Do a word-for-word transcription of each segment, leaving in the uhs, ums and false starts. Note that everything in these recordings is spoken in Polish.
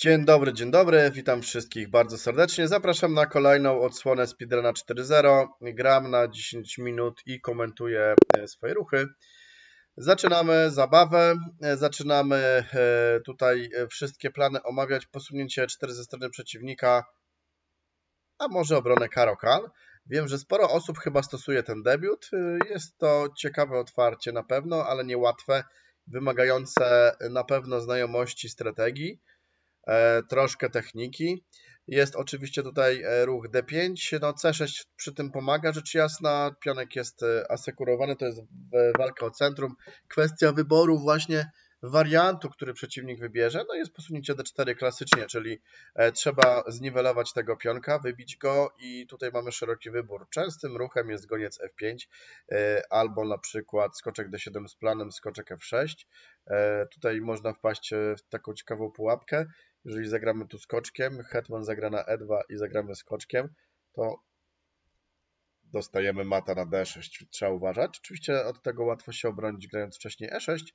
Dzień dobry, dzień dobry, witam wszystkich bardzo serdecznie. Zapraszam na kolejną odsłonę Speedruna cztery zero. Gram na dziesięć minut i komentuję swoje ruchy. Zaczynamy zabawę, zaczynamy tutaj wszystkie plany omawiać, posunięcie cztery ze strony przeciwnika, a może obronę Karo-Kan. Wiem, że sporo osób chyba stosuje ten debiut. Jest to ciekawe otwarcie na pewno, ale niełatwe, wymagające na pewno znajomości strategii, troszkę techniki. Jest oczywiście tutaj ruch D pięć, no C sześć przy tym pomaga, rzecz jasna. Pionek jest asekurowany, to jest walka o centrum. Kwestia wyboru właśnie wariantu, który przeciwnik wybierze, no jest posunięcie D cztery klasycznie, czyli trzeba zniwelować tego pionka, wybić go i tutaj mamy szeroki wybór. Częstym ruchem jest goniec F pięć albo na przykład skoczek D siedem z planem, skoczek F sześć. Tutaj można wpaść w taką ciekawą pułapkę. Jeżeli zagramy tu skoczkiem, hetman zagra na E dwa i zagramy skoczkiem, to dostajemy mata na D sześć, trzeba uważać. Oczywiście od tego łatwo się obronić, grając wcześniej E sześć.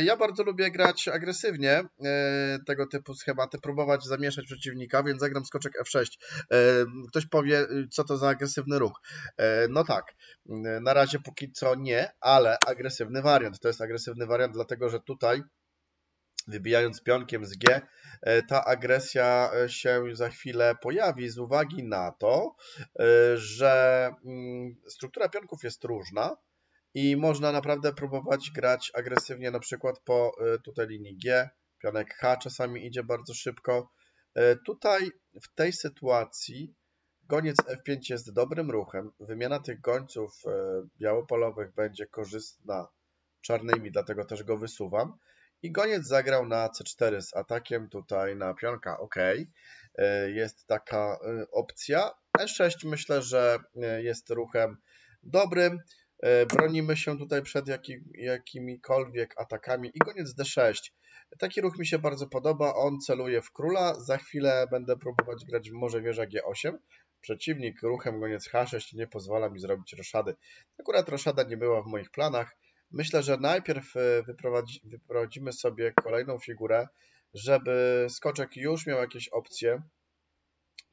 Ja bardzo lubię grać agresywnie tego typu schematy, próbować zamieszać przeciwnika, więc zagram skoczek F sześć. Ktoś powie, co to za agresywny ruch. No tak, na razie póki co nie, ale agresywny wariant. To jest agresywny wariant, dlatego że tutaj wybijając pionkiem z G, ta agresja się za chwilę pojawi z uwagi na to, że struktura pionków jest różna i można naprawdę próbować grać agresywnie, na przykład po tutaj linii G, pionek H czasami idzie bardzo szybko. Tutaj w tej sytuacji goniec F pięć jest dobrym ruchem, wymiana tych gońców białopolowych będzie korzystna czarnymi, dlatego też go wysuwam. I goniec zagrał na C cztery z atakiem tutaj na pionka. Ok, jest taka opcja. E sześć myślę, że jest ruchem dobrym. Bronimy się tutaj przed jakim, jakimikolwiek atakami. I goniec D sześć. Taki ruch mi się bardzo podoba. On celuje w króla. Za chwilę będę próbować grać w może wieża G osiem. Przeciwnik ruchem goniec H sześć nie pozwala mi zrobić roszady. Akurat roszada nie była w moich planach. Myślę, że najpierw wyprowadzimy sobie kolejną figurę, żeby skoczek już miał jakieś opcje.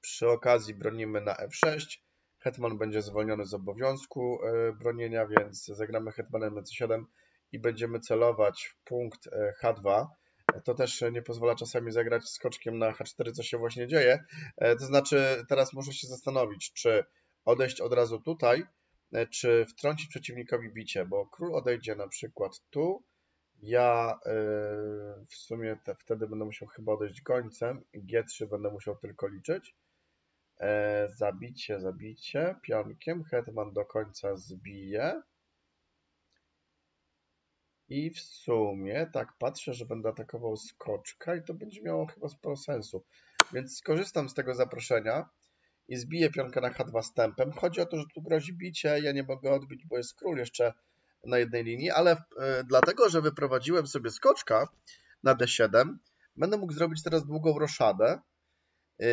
Przy okazji bronimy na F sześć. Hetman będzie zwolniony z obowiązku bronienia, więc zagramy hetmanem na C siedem i będziemy celować w punkt H dwa. To też nie pozwala czasami zagrać skoczkiem na H cztery, co się właśnie dzieje. To znaczy teraz muszę się zastanowić, czy odejść od razu tutaj, czy wtrącić przeciwnikowi bicie, bo król odejdzie na przykład tu, ja yy, w sumie te, wtedy będę musiał chyba odejść gońcem, G trzy będę musiał tylko liczyć, e, zabicie, zabicie, pionkiem, hetman do końca zbije i w sumie tak patrzę, że będę atakował skoczka i to będzie miało chyba sporo sensu, więc skorzystam z tego zaproszenia i zbije pionka na H dwa stępem. Chodzi o to, że tu grozi bicie, ja nie mogę odbić, bo jest król jeszcze na jednej linii, ale yy, dlatego, że wyprowadziłem sobie skoczka na D siedem, będę mógł zrobić teraz długą roszadę, yy,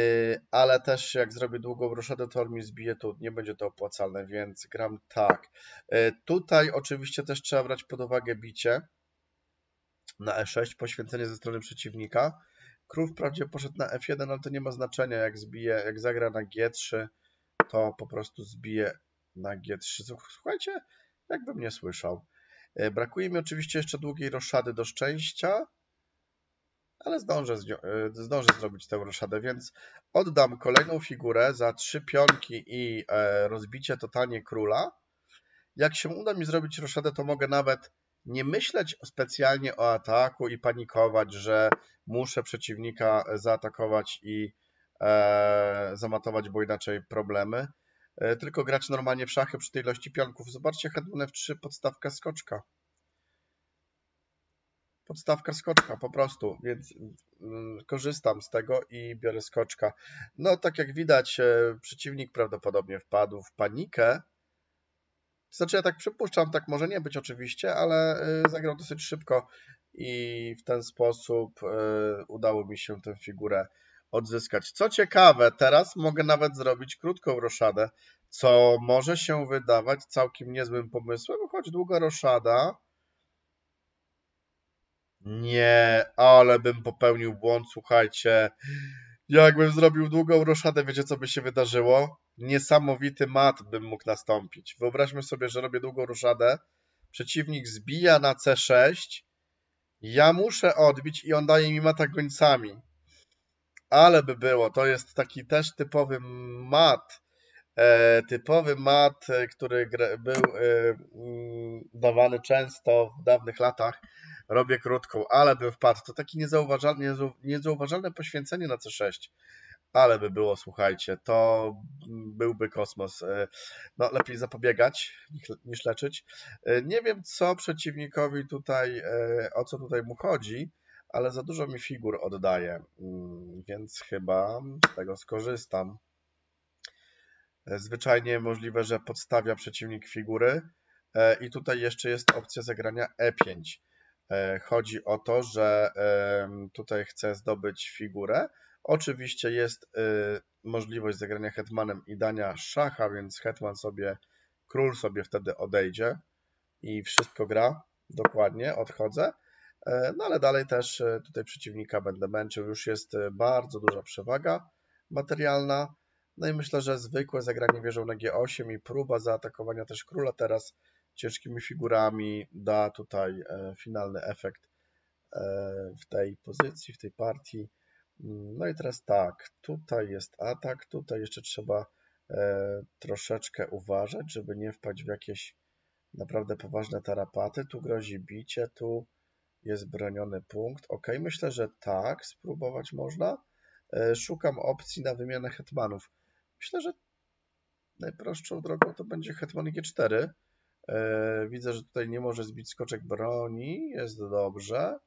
ale też jak zrobię długą roszadę, to on mi zbije tu, nie będzie to opłacalne, więc gram tak. Yy, tutaj oczywiście też trzeba brać pod uwagę bicie na E sześć, poświęcenie ze strony przeciwnika. Król wprawdzie poszedł na F jeden, ale to nie ma znaczenia, jak zbije, jak zagra na G trzy, to po prostu zbije na G trzy. Słuchajcie, jakbym nie słyszał. Brakuje mi oczywiście jeszcze długiej roszady do szczęścia, ale zdążę, zdążę zrobić tę roszadę, więc oddam kolejną figurę za trzy pionki i rozbicie totalnie króla. Jak się uda mi zrobić roszadę, to mogę nawet nie myśleć specjalnie o ataku i panikować, że muszę przeciwnika zaatakować i e, zamatować, bo inaczej problemy. E, tylko grać normalnie w szachy przy tej ilości pionków. Zobaczcie, hetman F trzy, podstawka skoczka. Podstawka skoczka po prostu, więc mm, korzystam z tego i biorę skoczka. No tak jak widać, e, przeciwnik prawdopodobnie wpadł w panikę. Znaczy ja tak przypuszczam, tak może nie być oczywiście, ale zagrał dosyć szybko i w ten sposób udało mi się tę figurę odzyskać. Co ciekawe, teraz mogę nawet zrobić krótką roszadę, co może się wydawać całkiem niezłym pomysłem, choć długa roszada Nie, ale bym popełnił błąd, słuchajcie. Jakbym zrobił długą roszadę, wiecie co by się wydarzyło? Niesamowity mat bym mógł nastąpić. Wyobraźmy sobie, że robię długą roszadę. Przeciwnik zbija na C sześć. Ja muszę odbić i on daje mi mata gońcami. Ale by było. To jest taki też typowy mat. E, typowy mat, który był e, m, dawany często w dawnych latach. Robię krótką, ale bym wpadł. To takie niezauważalne, niezauważalne poświęcenie na C sześć. Ale by było, słuchajcie, to byłby kosmos. No, lepiej zapobiegać niż leczyć. Nie wiem, co przeciwnikowi tutaj, o co tutaj mu chodzi, ale za dużo mi figur oddaje, więc chyba z tego skorzystam. Zwyczajnie możliwe, że podstawia przeciwnik figury i tutaj jeszcze jest opcja zagrania E pięć. Chodzi o to, że tutaj chcę zdobyć figurę. Oczywiście jest y, możliwość zagrania hetmanem i dania szacha, więc hetman sobie, król sobie wtedy odejdzie i wszystko gra, dokładnie, odchodzę. Y, no ale dalej też y, tutaj przeciwnika będę męczył, już jest y, bardzo duża przewaga materialna. No i myślę, że zwykłe zagranie wieżą na G osiem i próba zaatakowania też króla teraz ciężkimi figurami da tutaj y, finalny efekt y, w tej pozycji, w tej partii. No i teraz tak, tutaj jest atak, tutaj jeszcze trzeba e, troszeczkę uważać, żeby nie wpaść w jakieś naprawdę poważne tarapaty. Tu grozi bicie, tu jest broniony punkt. Ok, myślę, że tak, spróbować można. E, szukam opcji na wymianę hetmanów. Myślę, że najprostszą drogą to będzie hetman G cztery. E, widzę, że tutaj nie może zbić skoczek broni, jest dobrze.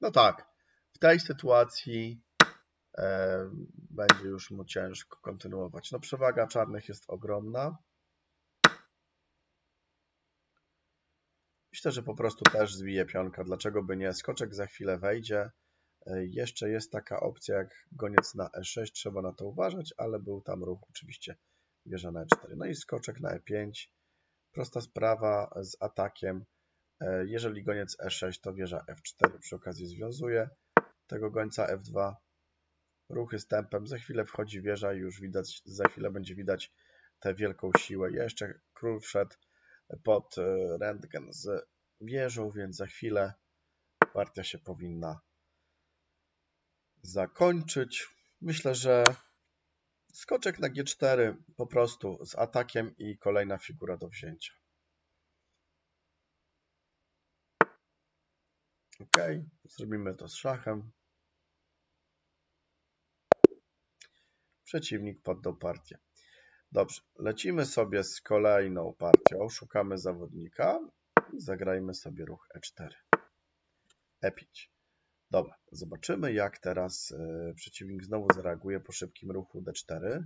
No tak. W tej sytuacji e, będzie już mu ciężko kontynuować. No, przewaga czarnych jest ogromna. Myślę, że po prostu też zbije pionka. Dlaczego by nie? Skoczek za chwilę wejdzie. E, jeszcze jest taka opcja jak goniec na E sześć. Trzeba na to uważać, ale był tam ruch oczywiście wieża na E cztery. No i skoczek na E pięć. Prosta sprawa z atakiem. E, jeżeli goniec E sześć, to wieża F cztery przy okazji związuje tego gońca F dwa, ruchy z tempem, za chwilę wchodzi wieża i już widać, za chwilę będzie widać tę wielką siłę. Jeszcze król wszedł pod rentgen z wieżą, więc za chwilę partia się powinna zakończyć. Myślę, że skoczek na G cztery po prostu z atakiem i kolejna figura do wzięcia. Ok, zrobimy to z szachem. Przeciwnik poddał partię. Dobrze, lecimy sobie z kolejną partią. Szukamy zawodnika i zagrajmy sobie ruch E cztery. E pięć. Dobra, zobaczymy jak teraz przeciwnik znowu zareaguje po szybkim ruchu D cztery.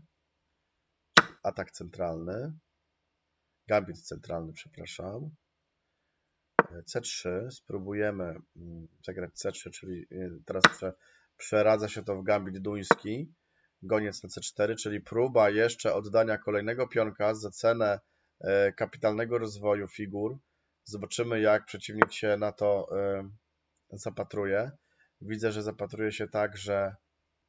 Atak centralny. Gambit centralny, przepraszam. C trzy, spróbujemy zagrać C trzy, czyli teraz prze, przeradza się to w gambit duński, goniec na C cztery, czyli próba jeszcze oddania kolejnego pionka za cenę e, kapitalnego rozwoju figur. Zobaczymy jak przeciwnik się na to e, zapatruje. Widzę, że zapatruje się tak, że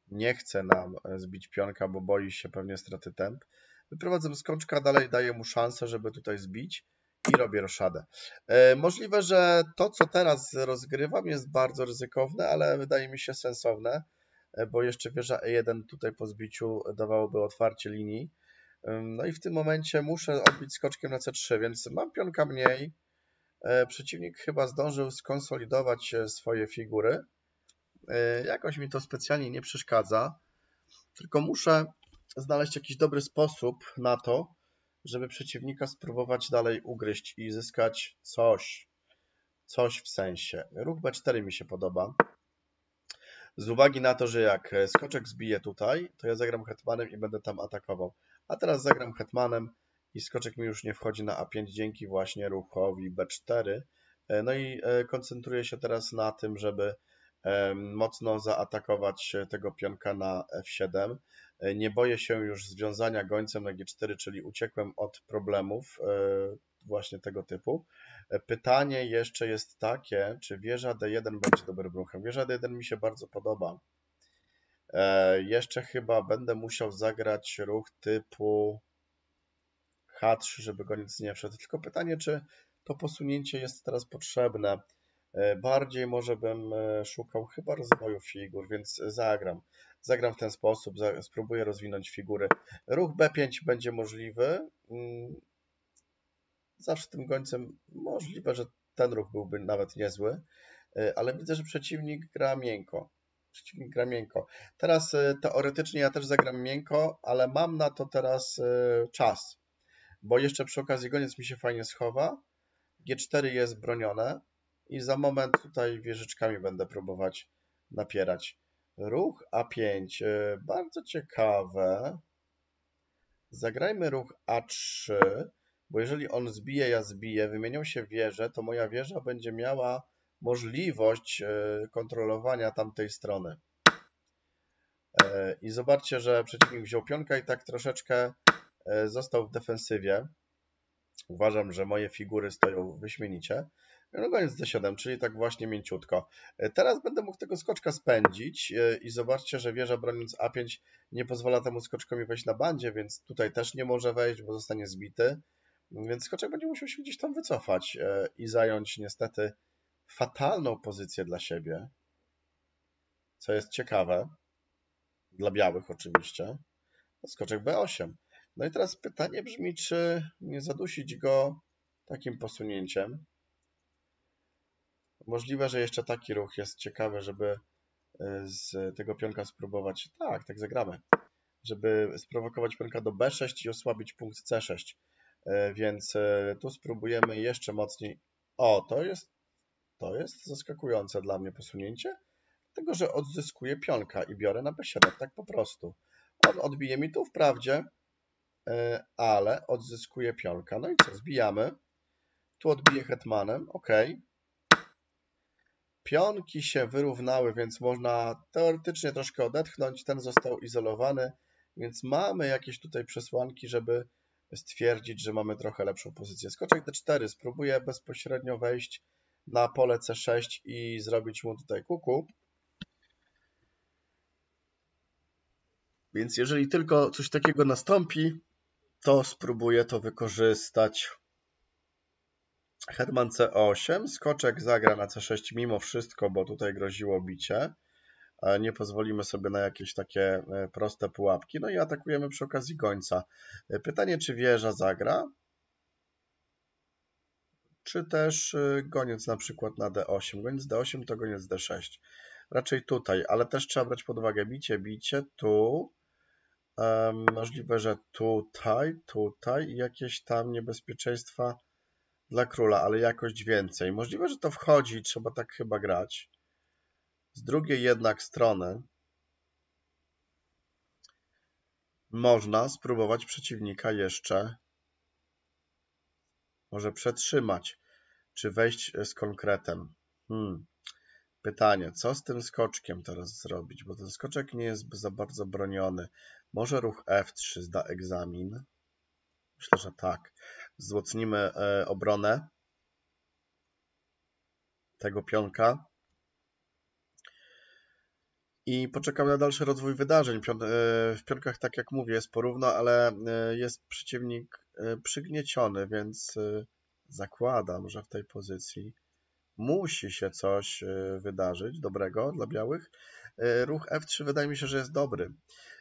nie chce nam zbić pionka, bo boi się pewnie straty temp. Wyprowadzam skoczka, dalej daję mu szansę, żeby tutaj zbić. I robię roszadę. Możliwe, że to co teraz rozgrywam jest bardzo ryzykowne, ale wydaje mi się sensowne, bo jeszcze wieża E jeden tutaj po zbiciu dawałoby otwarcie linii. No i w tym momencie muszę odbić skoczkiem na C trzy, więc mam pionka mniej. Przeciwnik chyba zdążył skonsolidować swoje figury. Jakoś mi to specjalnie nie przeszkadza, tylko muszę znaleźć jakiś dobry sposób na to, żeby przeciwnika spróbować dalej ugryźć i zyskać coś. Coś w sensie. Ruch B cztery mi się podoba. Z uwagi na to, że jak skoczek zbije tutaj, to ja zagram hetmanem i będę tam atakował. A teraz zagram hetmanem i skoczek mi już nie wchodzi na A pięć dzięki właśnie ruchowi B cztery. No i koncentruję się teraz na tym, żeby mocno zaatakować tego pionka na F siedem. Nie boję się już związania gońcem na G cztery, czyli uciekłem od problemów właśnie tego typu. Pytanie jeszcze jest takie, czy wieża D jeden będzie dobrym ruchem. Wieża D jeden mi się bardzo podoba. E, jeszcze chyba będę musiał zagrać ruch typu H trzy, żeby go nic nie wszedł. Tylko pytanie, czy to posunięcie jest teraz potrzebne. E, bardziej może bym szukał chyba rozwoju figur, więc zagram. Zagram w ten sposób, za, spróbuję rozwinąć figury. Ruch B pięć będzie możliwy. Mm. Zawsze tym gońcem możliwe, że ten ruch byłby nawet niezły, ale widzę, że przeciwnik gra miękko. Przeciwnik gra miękko. Teraz teoretycznie ja też zagram miękko, ale mam na to teraz czas, bo jeszcze przy okazji goniec mi się fajnie schowa. G cztery jest bronione i za moment tutaj wieżyczkami będę próbować napierać. Ruch A pięć, bardzo ciekawe. Zagrajmy ruch A trzy. Bo jeżeli on zbije, ja zbiję, wymienią się wieże, to moja wieża będzie miała możliwość kontrolowania tamtej strony. I zobaczcie, że przeciwnik wziął pionka i tak troszeczkę został w defensywie. Uważam, że moje figury stoją wyśmienicie. No koniec D siedem, czyli tak właśnie mięciutko. Teraz będę mógł tego skoczka spędzić i zobaczcie, że wieża broniąc A pięć nie pozwala temu skoczkowi wejść na bandzie, więc tutaj też nie może wejść, bo zostanie zbity. Więc skoczek będzie musiał się gdzieś tam wycofać i zająć niestety fatalną pozycję dla siebie, co jest ciekawe, dla białych oczywiście, skoczek B osiem. No i teraz pytanie brzmi, czy nie zadusić go takim posunięciem. Możliwe, że jeszcze taki ruch jest ciekawy, żeby z tego pionka spróbować, tak, tak zagramy, żeby sprowokować pionka do B sześć i osłabić punkt C sześć. Więc tu spróbujemy jeszcze mocniej. O, to jest, to jest zaskakujące dla mnie posunięcie, dlatego że odzyskuję pionka i biorę na B siedem, tak po prostu. On odbije mi tu wprawdzie, ale odzyskuje pionka. No i co, zbijamy. Tu odbiję hetmanem, ok. Pionki się wyrównały, więc można teoretycznie troszkę odetchnąć. Ten został izolowany, więc mamy jakieś tutaj przesłanki, żeby stwierdzić, że mamy trochę lepszą pozycję. Skoczek D cztery, spróbuję bezpośrednio wejść na pole C sześć i zrobić mu tutaj kuku. Więc jeżeli tylko coś takiego nastąpi, to spróbuję to wykorzystać. Hetman C osiem, skoczek zagra na C sześć mimo wszystko, bo tutaj groziło bicie. Nie pozwolimy sobie na jakieś takie proste pułapki. No i atakujemy przy okazji gońca. Pytanie, czy wieża zagra? Czy też goniec na przykład na D osiem? Goniec D osiem to goniec D sześć. Raczej tutaj, ale też trzeba brać pod uwagę bicie, bicie tu. Um, możliwe, że tutaj, tutaj i jakieś tam niebezpieczeństwa dla króla, ale jakoś więcej. Możliwe, że to wchodzi, trzeba tak chyba grać. Z drugiej jednak strony można spróbować przeciwnika jeszcze może przetrzymać, czy wejść z konkretem. Hmm. Pytanie, co z tym skoczkiem teraz zrobić, bo ten skoczek nie jest za bardzo broniony. Może ruch F trzy zda egzamin? Myślę, że tak. Wzmocnimy obronę tego pionka i poczekamy na dalszy rozwój wydarzeń. W pionkach, tak jak mówię, jest porówno, ale jest przeciwnik przygnieciony, więc zakładam, że w tej pozycji musi się coś wydarzyć dobrego dla białych. Ruch F trzy wydaje mi się, że jest dobry,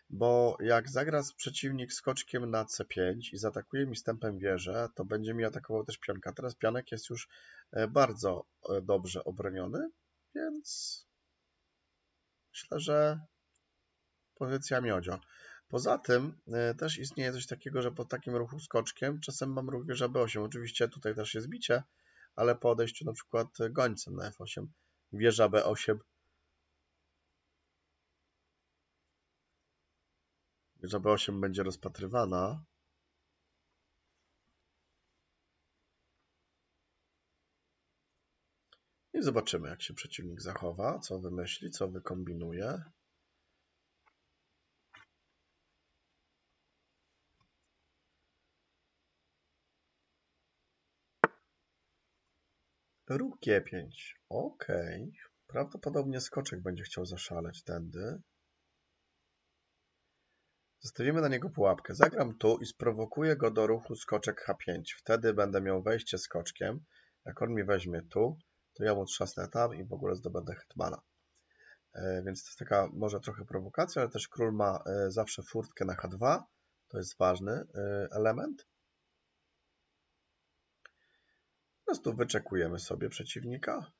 bo jak zagra przeciwnik skoczkiem na C pięć i zaatakuje mi stępem wieżę, to będzie mi atakował też pionka. Teraz pionek jest już bardzo dobrze obroniony, więc myślę, że pozycja miodzio. Poza tym też istnieje coś takiego, że po takim ruchu skoczkiem czasem mam ruch wieża B osiem. Oczywiście tutaj też jest bicie, ale po odejściu na przykład gońcem na F osiem, wieża B osiem. Wieża B osiem będzie rozpatrywana. I zobaczymy, jak się przeciwnik zachowa, co wymyśli, co wykombinuje. Róg G pięć. Okej. Prawdopodobnie skoczek będzie chciał zaszaleć tędy. Zostawimy na niego pułapkę. Zagram tu i sprowokuję go do ruchu skoczek H pięć. Wtedy będę miał wejście skoczkiem. Jak on mi weźmie tu, to ja mu trzasnę tam i w ogóle zdobędę hetmana. Więc to jest taka może trochę prowokacja, ale też król ma zawsze furtkę na H dwa. To jest ważny element. Po prostu wyczekujemy sobie przeciwnika.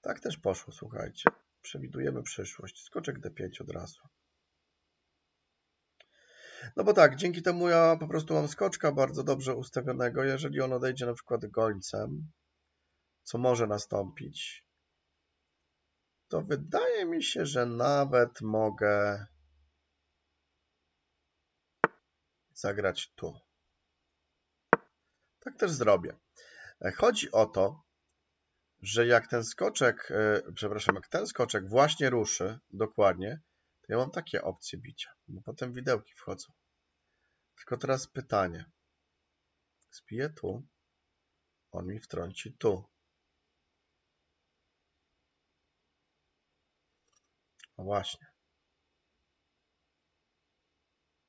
Tak też poszło, słuchajcie. Przewidujemy przyszłość. Skoczek D pięć od razu. No bo tak, dzięki temu ja po prostu mam skoczka bardzo dobrze ustawionego. Jeżeli on odejdzie na przykład gońcem, co może nastąpić, to wydaje mi się, że nawet mogę zagrać tu. Tak też zrobię. Chodzi o to, że jak ten skoczek, przepraszam, jak ten skoczek właśnie ruszy, dokładnie, to ja mam takie opcje bicia, bo potem widełki wchodzą. Tylko teraz pytanie. Zbiję tu, on mi wtrąci tu. No właśnie.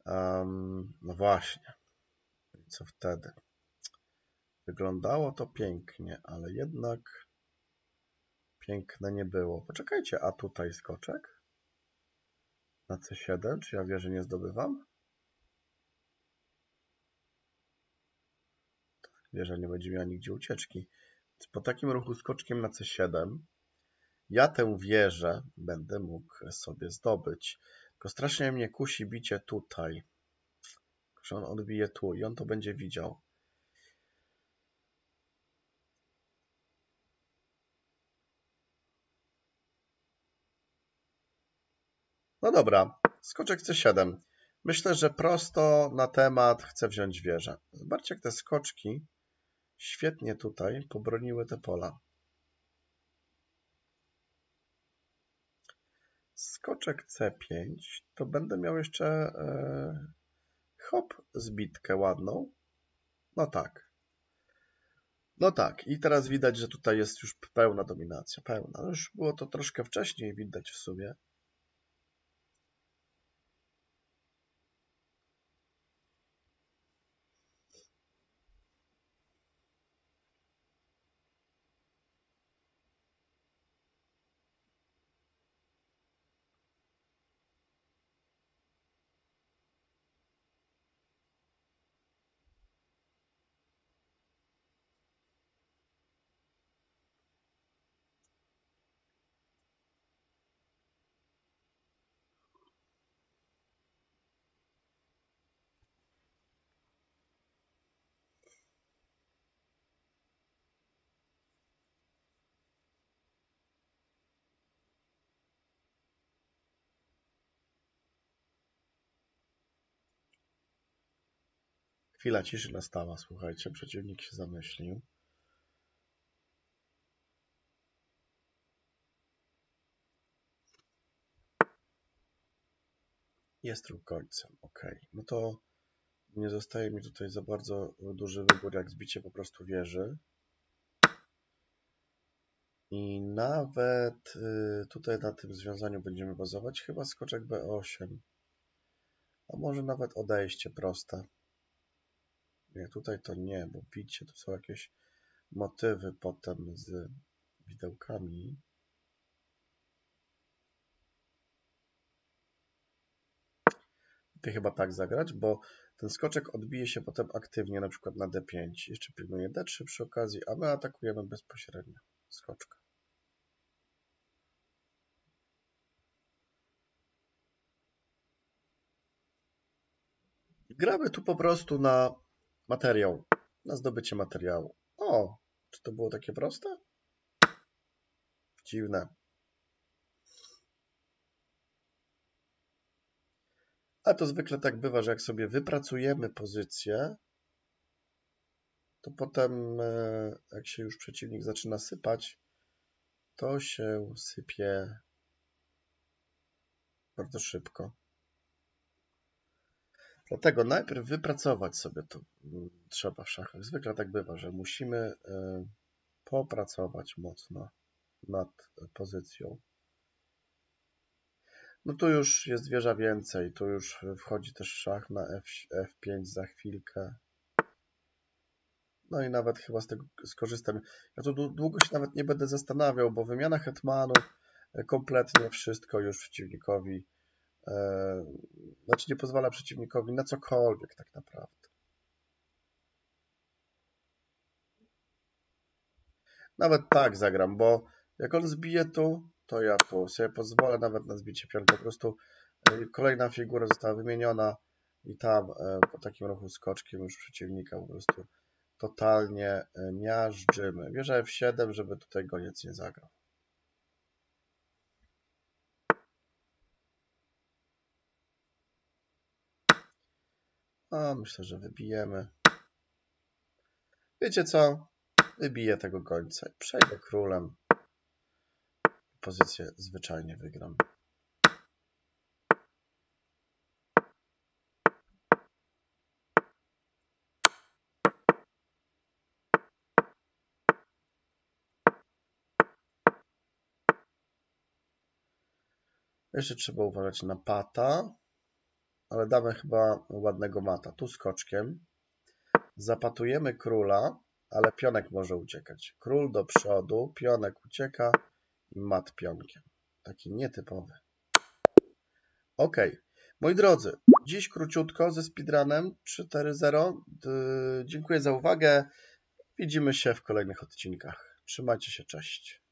Um, no właśnie. I co wtedy? Wyglądało to pięknie, ale jednak... piękne nie było. Poczekajcie, a tutaj skoczek? Na C siedem? Czy ja wieżę nie zdobywam? Tak, wieża nie będzie miała nigdzie ucieczki. Więc po takim ruchu skoczkiem na C siedem ja tę wieżę będę mógł sobie zdobyć. Tylko strasznie mnie kusi bicie tutaj. Że on odbije tu i on to będzie widział. No dobra, skoczek C siedem. Myślę, że prosto na temat chcę wziąć wieżę. Zobaczcie, jak te skoczki świetnie tutaj pobroniły te pola. Skoczek C pięć, to będę miał jeszcze e, hop, zbitkę ładną. No tak. No tak, i teraz widać, że tutaj jest już pełna dominacja. Pełna. No już było to troszkę wcześniej widać w sumie. Chwila ciszy nastała, słuchajcie, przeciwnik się zamyślił. Jest ruch końcem, ok. No to nie zostaje mi tutaj za bardzo duży wybór, jak zbicie po prostu wieży. I nawet tutaj na tym związaniu będziemy bazować, chyba skoczek B osiem. A może nawet odejście proste. Nie, tutaj to nie, bo widzicie, to są jakieś motywy potem z widełkami. Ty chyba tak zagrać, bo ten skoczek odbije się potem aktywnie, na przykład na D pięć. Jeszcze pilnuje D trzy przy okazji, a my atakujemy bezpośrednio skoczka. Gramy tu po prostu na materiał, na zdobycie materiału. O, czy to było takie proste? Dziwne. A to zwykle tak bywa, że jak sobie wypracujemy pozycję, to potem jak się już przeciwnik zaczyna sypać, to się sypie bardzo szybko. Dlatego najpierw wypracować sobie to trzeba w szachach. Zwykle tak bywa, że musimy popracować mocno nad pozycją. No tu już jest wieża więcej, tu już wchodzi też szach na F pięć za chwilkę. No i nawet chyba z tego skorzystam. Ja tu długo się nawet nie będę zastanawiał, bo wymiana hetmanów kompletnie wszystko już przeciwnikowi, yy, znaczy nie pozwala przeciwnikowi na cokolwiek tak naprawdę. Nawet tak zagram, bo jak on zbije tu, to ja tu sobie pozwolę nawet na zbicie pion. Po prostu kolejna figura została wymieniona i tam po takim ruchu skoczkiem już przeciwnika po prostu totalnie miażdżymy. Wieża F siedem, żeby tutaj goniec nie zagrał. A myślę, że wybijemy. Wiecie co? Wybiję tego gońca i przejdę królem. Pozycję zwyczajnie wygram. Jeszcze trzeba uważać na pata, ale damy chyba ładnego mata. Tu skoczkiem zapatujemy króla, ale pionek może uciekać. Król do przodu, pionek ucieka i mat pionkiem. Taki nietypowy. Ok. Moi drodzy, dziś króciutko ze speedrunem cztery zero. Dziękuję za uwagę. Widzimy się w kolejnych odcinkach. Trzymajcie się, cześć.